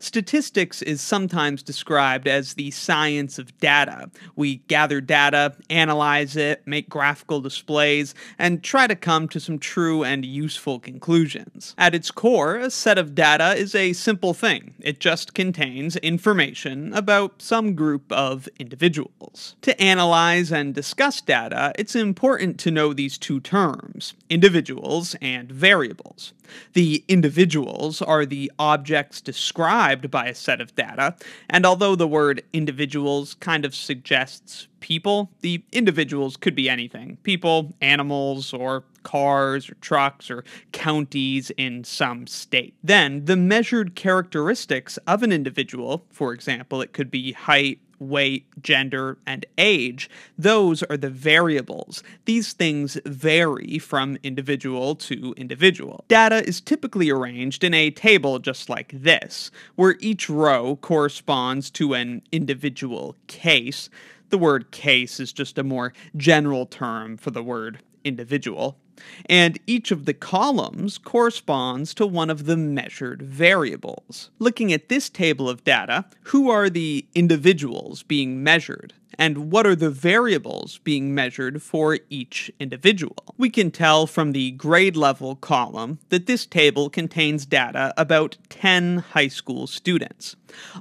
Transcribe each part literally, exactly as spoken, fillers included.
Statistics is sometimes described as the science of data. We gather data, analyze it, make graphical displays, and try to come to some true and useful conclusions. At its core, a set of data is a simple thing. It just contains information about some group of individuals. To analyze and discuss data, it's important to know these two terms, individuals and variables. The individuals are the objects described by a set of data, and although the word individuals kind of suggests people, the individuals could be anything. People, animals, or cars, or trucks, or counties in some state. Then, the measured characteristics of an individual, for example, it could be height, weight, gender, and age, those are the variables. These things vary from individual to individual. Data is typically arranged in a table just like this, where each row corresponds to an individual case. The word case is just a more general term for the word individual. And each of the columns corresponds to one of the measured variables. Looking at this table of data, who are the individuals being measured? And what are the variables being measured for each individual? We can tell from the grade level column that this table contains data about ten high school students.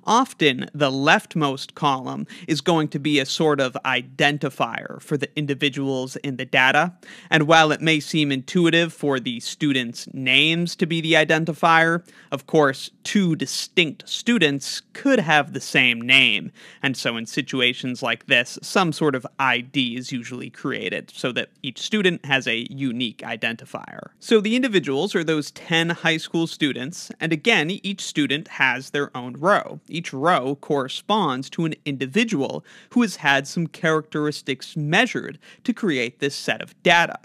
Often, the leftmost column is going to be a sort of identifier for the individuals in the data, and while it may seem intuitive for the students' names to be the identifier, of course, two distinct students could have the same name, and so in situations like this, some sort of I D is usually created so that each student has a unique identifier. So the individuals are those ten high school students, and again, each student has their own row. Each row corresponds to an individual who has had some characteristics measured to create this set of data.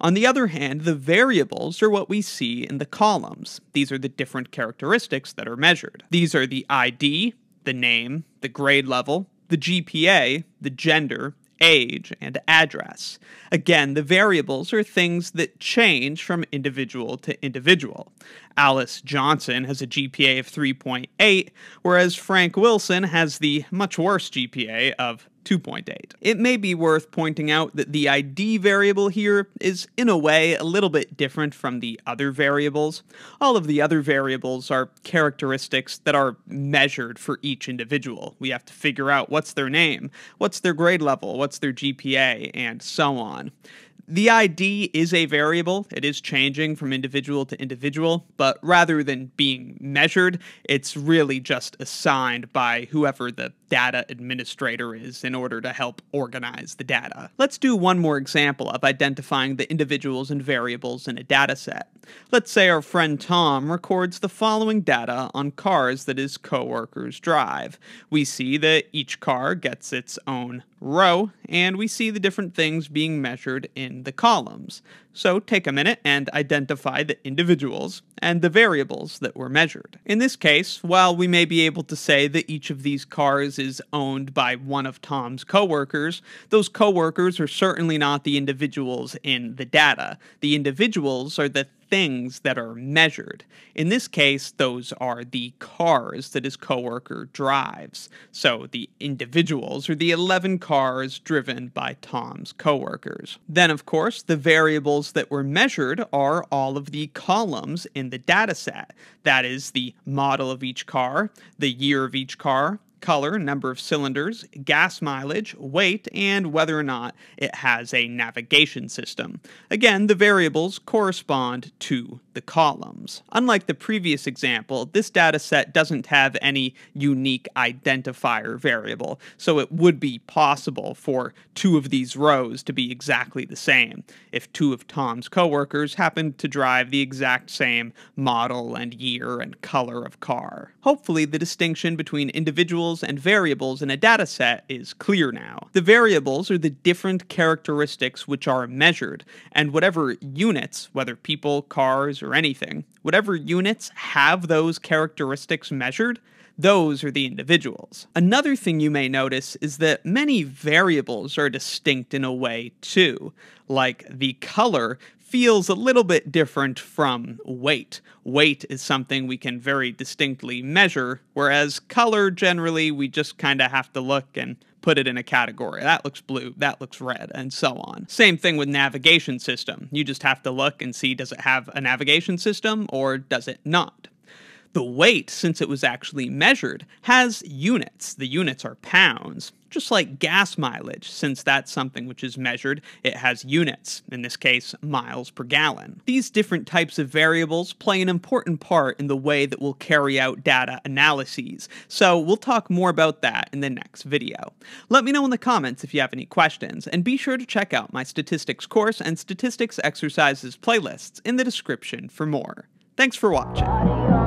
On the other hand, the variables are what we see in the columns. These are the different characteristics that are measured. These are the I D, the name, the grade level, the G P A, the gender, age, and address. Again, the variables are things that change from individual to individual. Alice Johnson has a G P A of three point eight, whereas Frank Wilson has the much worse G P A of two point eight. It may be worth pointing out that the I D variable here is, in a way, a little bit different from the other variables. All of the other variables are characteristics that are measured for each individual. We have to figure out what's their name, what's their grade level, what's their G P A, and so on. The I D is a variable. It is changing from individual to individual, but rather than being measured, it's really just assigned by whoever the data administrator is in order to help organize the data. Let's do one more example of identifying the individuals and variables in a data set. Let's say our friend Tom records the following data on cars that his coworkers drive. We see that each car gets its own row, and we see the different things being measured in the columns. So take a minute and identify the individuals and the variables that were measured. In this case, while we may be able to say that each of these cars is owned by one of Tom's coworkers, those coworkers are certainly not the individuals in the data. The individuals are the things that are measured. In this case, those are the cars that his coworker drives. So the individuals are the eleven cars driven by Tom's coworkers. Then, of course, the variables that were measured are all of the columns in the data set. That is the model of each car, the year of each car, color, number of cylinders, gas mileage, weight, and whether or not it has a navigation system. Again, the variables correspond to the columns. Unlike the previous example, this data set doesn't have any unique identifier variable, so it would be possible for two of these rows to be exactly the same if two of Tom's coworkers happened to drive the exact same model and year and color of car. Hopefully, the distinction between individuals and variables in a data set is clear now. The variables are the different characteristics which are measured, and whatever units, whether people, cars, or anything, whatever units have those characteristics measured, those are the individuals. Another thing you may notice is that many variables are distinct in a way too. Like the color feels a little bit different from weight. Weight is something we can very distinctly measure, whereas color, generally, we just kind of have to look and put it in a category. That looks blue, that looks red, and so on. Same thing with navigation system. You just have to look and see, does it have a navigation system or does it not? The weight, since it was actually measured, has units. The units are pounds. Just like gas mileage, since that's something which is measured, it has units, in this case, miles per gallon. These different types of variables play an important part in the way that we'll carry out data analyses, so we'll talk more about that in the next video. Let me know in the comments if you have any questions, and be sure to check out my statistics course and statistics exercises playlists in the description for more. Thanks for watching.